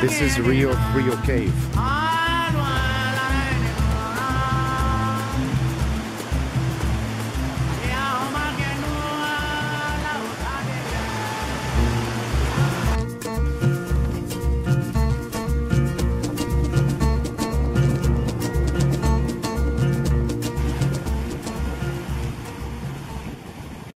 This is Rio Frio Cave.